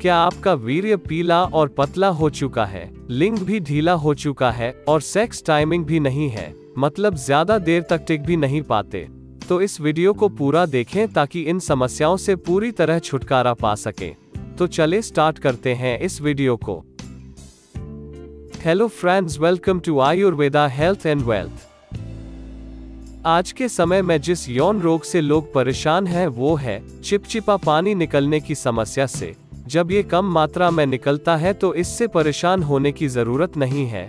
क्या आपका वीर्य पीला और पतला हो चुका है, लिंग भी ढीला हो चुका है और सेक्स टाइमिंग भी नहीं है, मतलब ज्यादा देर तक टिक भी नहीं पाते, तो इस वीडियो को पूरा देखें ताकि इन समस्याओं से पूरी तरह छुटकारा पा सकें। तो चले स्टार्ट करते हैं इस वीडियो को। Hello friends, welcome to Ayurveda health and wealth. आज के समय में जिस यौन रोग से लोग परेशान हैं वो है चिपचिपा पानी निकलने की समस्या से। जब ये कम मात्रा में निकलता है तो इससे परेशान होने की जरूरत नहीं है,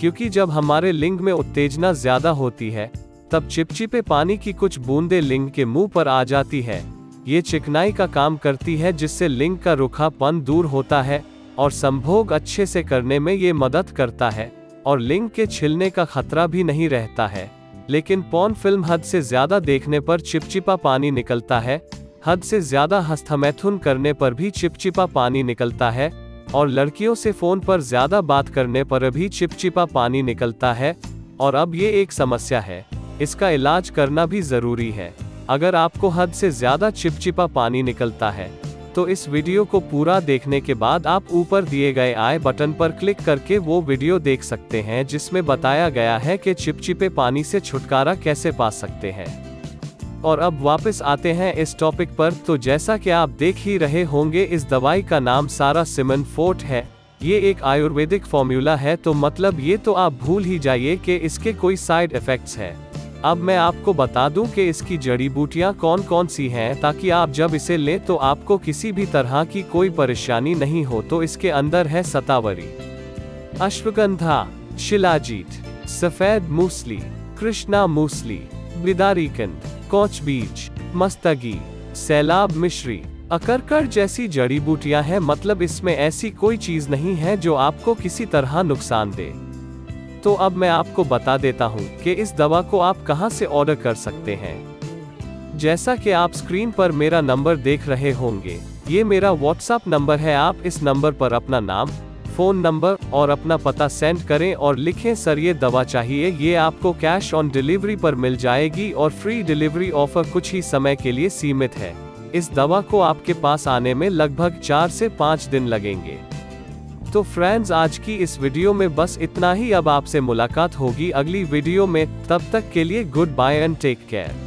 क्योंकि जब हमारे लिंग में उत्तेजना ज्यादा होती है तब चिपचिपे पानी की कुछ बूंदें लिंग के मुंह पर आ जाती है। ये चिकनाई का काम करती है, जिससे लिंग का रूखापन दूर होता है और संभोग अच्छे से करने में ये मदद करता है और लिंग के छिलने का खतरा भी नहीं रहता है। लेकिन पॉर्न फिल्म हद से ज्यादा देखने पर चिपचिपा पानी निकलता है, हद से ज्यादा हस्तमैथुन करने पर भी चिपचिपा पानी निकलता है और लड़कियों से फोन पर ज्यादा बात करने पर भी चिपचिपा पानी निकलता है। और अब ये एक समस्या है, इसका इलाज करना भी जरूरी है। अगर आपको हद से ज्यादा चिपचिपा पानी निकलता है तो इस वीडियो को पूरा देखने के बाद आप ऊपर दिए गए आई बटन पर क्लिक करके वो वीडियो देख सकते हैं जिसमें बताया गया है कि चिपचिपे पानी से छुटकारा कैसे पा सकते हैं। और अब वापस आते हैं इस टॉपिक पर। तो जैसा कि आप देख ही रहे होंगे, इस दवाई का नाम सारा सिमन फोर्ट है। ये एक आयुर्वेदिक फॉर्मूला है, तो मतलब ये तो आप भूल ही जाइए कि इसके कोई साइड इफेक्ट्स हैं। अब मैं आपको बता दूं कि इसकी जड़ी बूटियां कौन कौन सी हैं, ताकि आप जब इसे लें तो आपको किसी भी तरह की कोई परेशानी नहीं हो। तो इसके अंदर है शतावरी, अश्वगंधा, शिलाजीत, सफेद मूसली, कृष्णा मूसली, बिदारीकंद, कोच बीज, मस्तगी, सैलाब मिश्री, अकरकर जैसी जड़ी बूटियां हैं। मतलब इसमें ऐसी कोई चीज नहीं है जो आपको किसी तरह नुकसान दे। तो अब मैं आपको बता देता हूं कि इस दवा को आप कहां से ऑर्डर कर सकते हैं। जैसा कि आप स्क्रीन पर मेरा नंबर देख रहे होंगे, ये मेरा व्हाट्सएप नंबर है। आप इस नंबर पर अपना नाम, फ़ोन नंबर और अपना पता सेंड करें और लिखें सर ये दवा चाहिए। ये आपको कैश ऑन डिलीवरी पर मिल जाएगी और फ्री डिलीवरी ऑफर कुछ ही समय के लिए सीमित है। इस दवा को आपके पास आने में लगभग 4 से 5 दिन लगेंगे। तो फ्रेंड्स, आज की इस वीडियो में बस इतना ही। अब आपसे मुलाकात होगी अगली वीडियो में, तब तक के लिए goodbye and take care.